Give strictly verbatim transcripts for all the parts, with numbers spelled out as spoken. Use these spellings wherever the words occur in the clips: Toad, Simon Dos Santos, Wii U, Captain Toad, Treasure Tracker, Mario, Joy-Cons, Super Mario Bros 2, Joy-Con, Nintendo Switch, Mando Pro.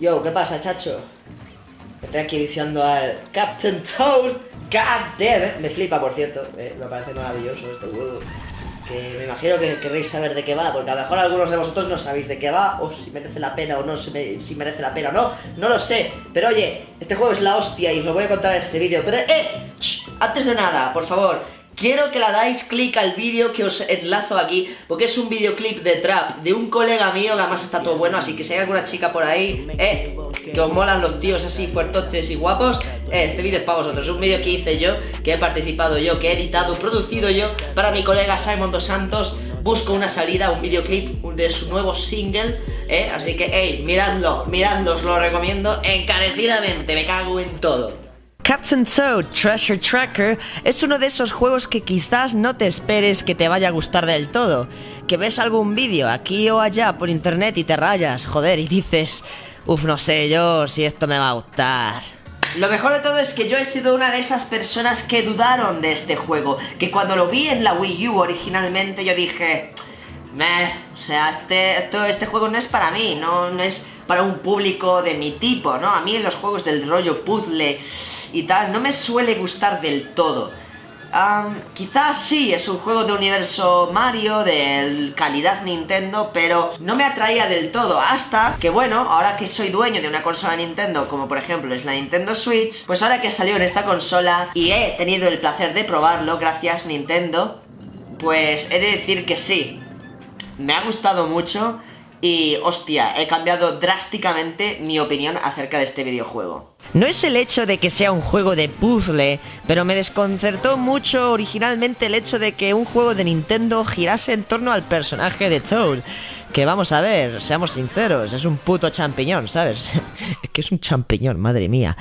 Yo, ¿qué pasa, chacho? Estoy aquí viciando al Captain Toad. God damn. Me flipa, por cierto. Eh, me parece maravilloso este juego. Que me imagino que queréis saber de qué va, porque a lo mejor algunos de vosotros no sabéis de qué va, o si merece la pena o no, si, me, si merece la pena o no, no lo sé. Pero oye, este juego es la hostia y os lo voy a contar en este vídeo. Pero, ¡eh! Shh, antes de nada, por favor, quiero que le dais clic al vídeo que os enlazo aquí, porque es un videoclip de trap de un colega mío, que además está todo bueno, así que si hay alguna chica por ahí, ¡eh! Que os molan los tíos así fuertotes y guapos, eh, este vídeo es para vosotros. Es un vídeo que hice yo, que he participado yo, que he editado, producido yo, para mi colega Simon Dos Santos. Busco una salida, un videoclip de su nuevo single, eh, así que hey, miradlo, miradlo, os lo recomiendo encarecidamente, me cago en todo. Captain Toad Treasure Tracker es uno de esos juegos que quizás no te esperes que te vaya a gustar del todo, que ves algún vídeo aquí o allá por internet y te rayas, joder, y dices, uf, no sé yo si esto me va a gustar. Lo mejor de todo es que yo he sido una de esas personas que dudaron de este juego, que cuando lo vi en la Wii U originalmente yo dije, meh, o sea, este, esto, este juego no es para mí, no, no es para un público de mi tipo, ¿no? A mí los juegos del rollo puzzle y tal no me suele gustar del todo. Um, quizás sí, es un juego de universo Mario, de calidad Nintendo, pero no me atraía del todo, hasta que bueno, ahora que soy dueño de una consola Nintendo, como por ejemplo es la Nintendo Switch, pues ahora que salió en esta consola y he tenido el placer de probarlo, gracias Nintendo, pues he de decir que sí, me ha gustado mucho y hostia, he cambiado drásticamente mi opinión acerca de este videojuego. No es el hecho de que sea un juego de puzzle, pero me desconcertó mucho originalmente el hecho de que un juego de Nintendo girase en torno al personaje de Toad. Que vamos a ver, seamos sinceros, es un puto champiñón, ¿sabes? Es que es un champiñón, madre mía.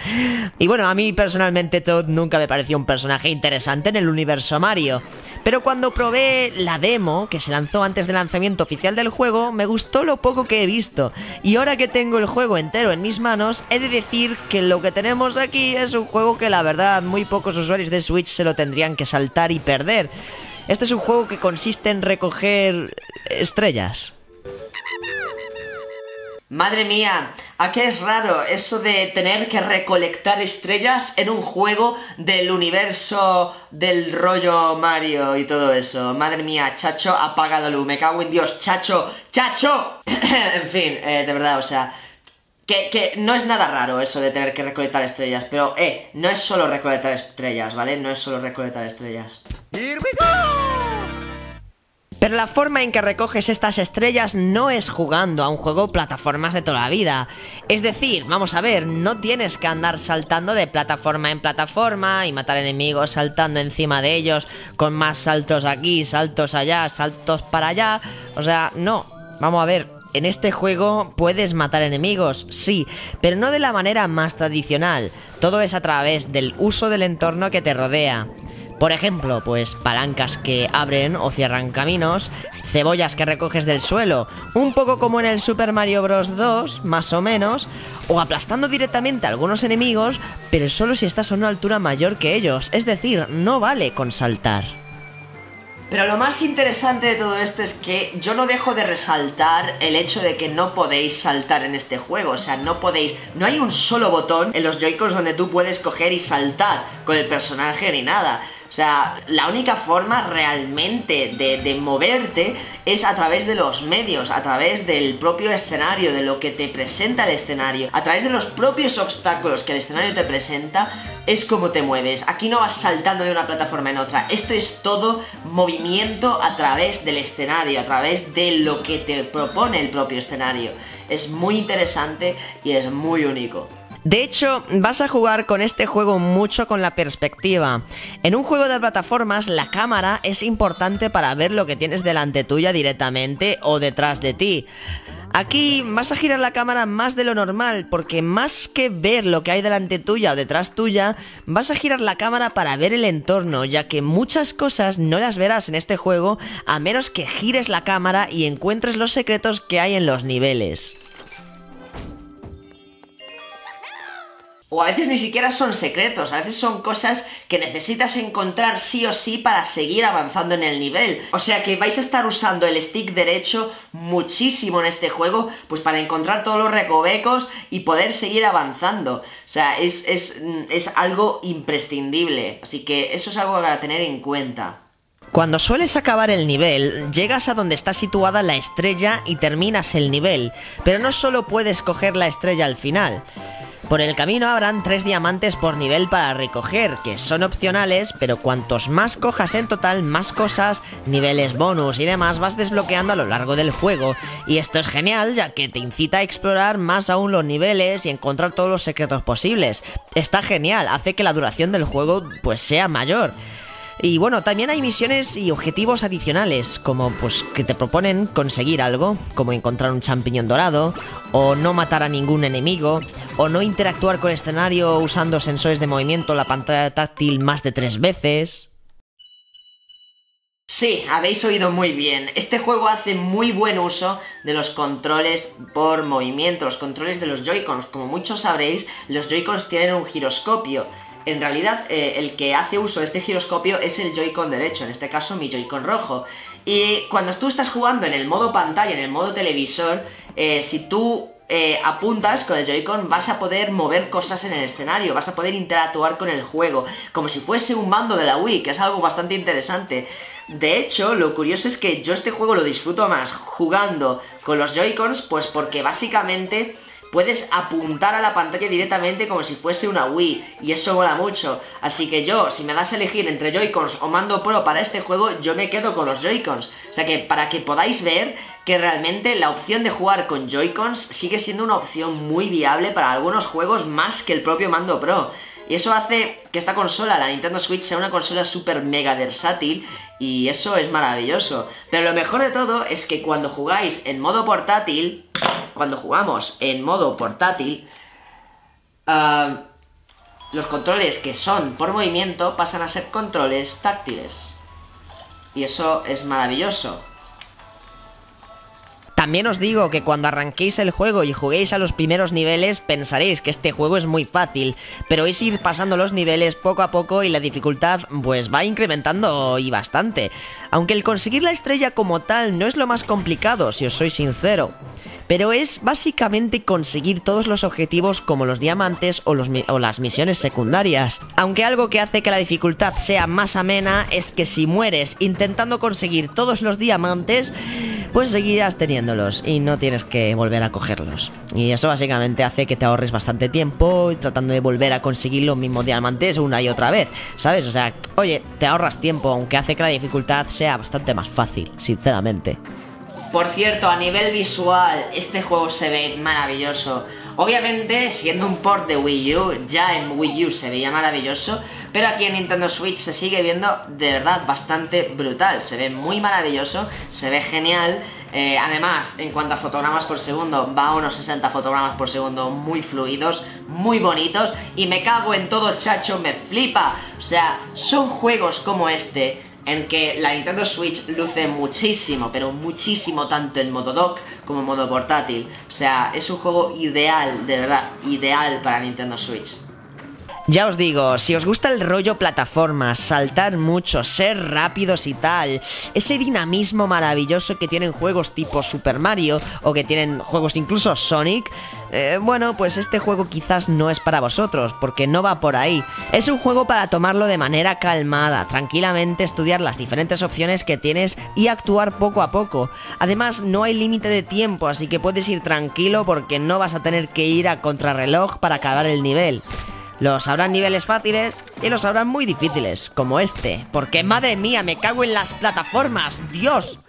Y bueno, a mí personalmente Toad nunca me pareció un personaje interesante en el universo Mario. Pero cuando probé la demo, que se lanzó antes del lanzamiento oficial del juego, me gustó lo poco que he visto. Y ahora que tengo el juego entero en mis manos, he de decir que lo que tenemos aquí es un juego que la verdad muy pocos usuarios de Switch se lo tendrían que saltar y perder. Este es un juego que consiste en recoger estrellas. Madre mía, ¿a qué es raro eso de tener que recolectar estrellas en un juego del universo del rollo Mario y todo eso? Madre mía, chacho, apaga la luz, me cago en Dios, chacho, chacho. En fin, eh, de verdad, o sea, que, que no es nada raro eso de tener que recolectar estrellas, pero eh, no es solo recolectar estrellas, ¿vale? No es solo recolectar estrellas. Here we go. Pero la forma en que recoges estas estrellas no es jugando a un juego plataformas de toda la vida. Es decir, vamos a ver, no tienes que andar saltando de plataforma en plataforma y matar enemigos saltando encima de ellos con más saltos aquí, saltos allá, saltos para allá. O sea, no, vamos a ver. En este juego puedes matar enemigos, sí, pero no de la manera más tradicional. Todo es a través del uso del entorno que te rodea. Por ejemplo, pues palancas que abren o cierran caminos, cebollas que recoges del suelo, un poco como en el Super Mario Bros dos, más o menos, o aplastando directamente a algunos enemigos, pero solo si estás a una altura mayor que ellos, es decir, no vale con saltar. Pero lo más interesante de todo esto es que yo no dejo de resaltar el hecho de que no podéis saltar en este juego, o sea, no podéis, no hay un solo botón en los Joy-Cons donde tú puedes coger y saltar con el personaje ni nada. O sea, la única forma realmente de, de moverte es a través de los medios, a través del propio escenario, de lo que te presenta el escenario, a través de los propios obstáculos que el escenario te presenta, es como te mueves. Aquí no vas saltando de una plataforma en otra, esto es todo movimiento a través del escenario, a través de lo que te propone el propio escenario. Es muy interesante y es muy único. De hecho, vas a jugar con este juego mucho con la perspectiva. En un juego de plataformas, la cámara es importante para ver lo que tienes delante tuya directamente o detrás de ti. Aquí vas a girar la cámara más de lo normal, porque más que ver lo que hay delante tuya o detrás tuya, vas a girar la cámara para ver el entorno, ya que muchas cosas no las verás en este juego a menos que gires la cámara y encuentres los secretos que hay en los niveles. o a veces ni siquiera son secretos, a veces son cosas que necesitas encontrar sí o sí para seguir avanzando en el nivel. O sea que vais a estar usando el stick derecho muchísimo en este juego, pues para encontrar todos los recovecos y poder seguir avanzando. O sea, es, es, es algo imprescindible, así que eso es algo a tener en cuenta. Cuando sueles acabar el nivel, llegas a donde está situada la estrella y terminas el nivel, pero no solo puedes coger la estrella al final. Por el camino habrán tres diamantes por nivel para recoger, que son opcionales, pero cuantos más cojas en total, más cosas, niveles bonus y demás vas desbloqueando a lo largo del juego. Y esto es genial, ya que te incita a explorar más aún los niveles y encontrar todos los secretos posibles. Está genial, hace que la duración del juego pues sea mayor. Y bueno, también hay misiones y objetivos adicionales, como pues que te proponen conseguir algo, como encontrar un champiñón dorado, o no matar a ningún enemigo, o no interactuar con el escenario usando sensores de movimiento, la pantalla táctil más de tres veces... Sí, habéis oído muy bien. Este juego hace muy buen uso de los controles por movimiento, los controles de los Joy-Cons. Como muchos sabréis, los Joy-Cons tienen un giroscopio. En realidad, eh, el que hace uso de este giroscopio es el Joy-Con derecho, en este caso mi Joy-Con rojo. Y cuando tú estás jugando en el modo pantalla, en el modo televisor, eh, si tú eh, apuntas con el Joy-Con vas a poder mover cosas en el escenario, vas a poder interactuar con el juego, como si fuese un mando de la Wii, que es algo bastante interesante. De hecho, lo curioso es que yo este juego lo disfruto más jugando con los Joy-Cons, pues porque básicamente... puedes apuntar a la pantalla directamente como si fuese una Wii, y eso mola mucho. Así que yo, si me das a elegir entre Joy-Cons o Mando Pro para este juego, yo me quedo con los Joy-Cons. O sea que, para que podáis ver que realmente la opción de jugar con Joy-Cons sigue siendo una opción muy viable para algunos juegos más que el propio Mando Pro. Y eso hace que esta consola, la Nintendo Switch, sea una consola súper mega versátil, y eso es maravilloso. Pero lo mejor de todo es que cuando jugáis en modo portátil, cuando jugamos en modo portátil, uh, los controles que son por movimiento pasan a ser controles táctiles. Y eso es maravilloso. También os digo que cuando arranquéis el juego y juguéis a los primeros niveles pensaréis que este juego es muy fácil, pero es ir pasando los niveles poco a poco y la dificultad pues va incrementando y bastante. Aunque el conseguir la estrella como tal no es lo más complicado, si os soy sincero, pero es básicamente conseguir todos los objetivos como los diamantes o, los mi o las misiones secundarias. Aunque algo que hace que la dificultad sea más amena es que si mueres intentando conseguir todos los diamantes, pues seguirás teniéndolos y no tienes que volver a cogerlos. Y eso básicamente hace que te ahorres bastante tiempo tratando de volver a conseguir los mismos diamantes una y otra vez, ¿sabes? O sea, oye, te ahorras tiempo, aunque hace que la dificultad sea bastante más fácil, sinceramente. Por cierto, a nivel visual, este juego se ve maravilloso. Obviamente, siendo un port de Wii U, ya en Wii U se veía maravilloso, pero aquí en Nintendo Switch se sigue viendo de verdad bastante brutal. Se ve muy maravilloso, se ve genial. Eh, además, en cuanto a fotogramas por segundo, va a unos sesenta fotogramas por segundo muy fluidos, muy bonitos, y me cago en todo, chacho, me flipa. O sea, son juegos como este en que la Nintendo Switch luce muchísimo, pero muchísimo, tanto en modo dock como en modo portátil. O sea, es un juego ideal, de verdad, ideal para Nintendo Switch. Ya os digo, si os gusta el rollo plataforma, saltar mucho, ser rápidos y tal, ese dinamismo maravilloso que tienen juegos tipo Super Mario o que tienen juegos incluso Sonic, eh, bueno, pues este juego quizás no es para vosotros, porque no va por ahí. Es un juego para tomarlo de manera calmada, tranquilamente estudiar las diferentes opciones que tienes y actuar poco a poco. Además, no hay límite de tiempo, así que puedes ir tranquilo porque no vas a tener que ir a contrarreloj para acabar el nivel. Los habrán niveles fáciles y los habrán muy difíciles, como este. Porque, madre mía, me cago en las plataformas, Dios.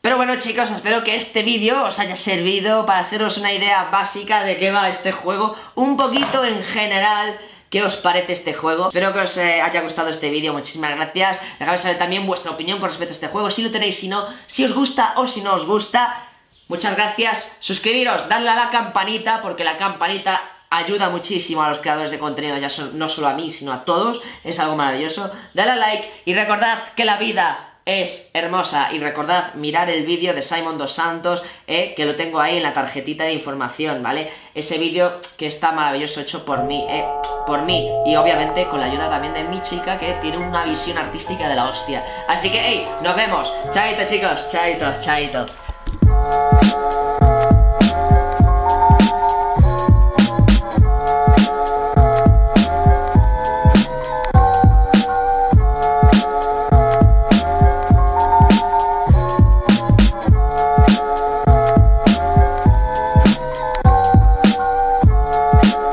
Pero bueno, chicos, espero que este vídeo os haya servido para haceros una idea básica de qué va este juego, un poquito en general. ¿Qué os parece este juego? Espero que os eh, haya gustado este vídeo, muchísimas gracias. Dejadme saber también vuestra opinión con respecto a este juego, si lo tenéis, si no, si os gusta o si no os gusta. Muchas gracias, suscribiros, dadle a la campanita, porque la campanita ayuda muchísimo a los creadores de contenido, ya so- no solo a mí, sino a todos, es algo maravilloso. Dale a like y recordad que la vida es hermosa. Y recordad, mirar el vídeo de Simon Dos Santos, eh, que lo tengo ahí en la tarjetita de información, ¿vale? Ese vídeo que está maravilloso, hecho por mí, eh, por mí. Y obviamente con la ayuda también de mi chica, que tiene una visión artística de la hostia. Así que, hey, nos vemos. Chaito, chicos, chaito, chaito.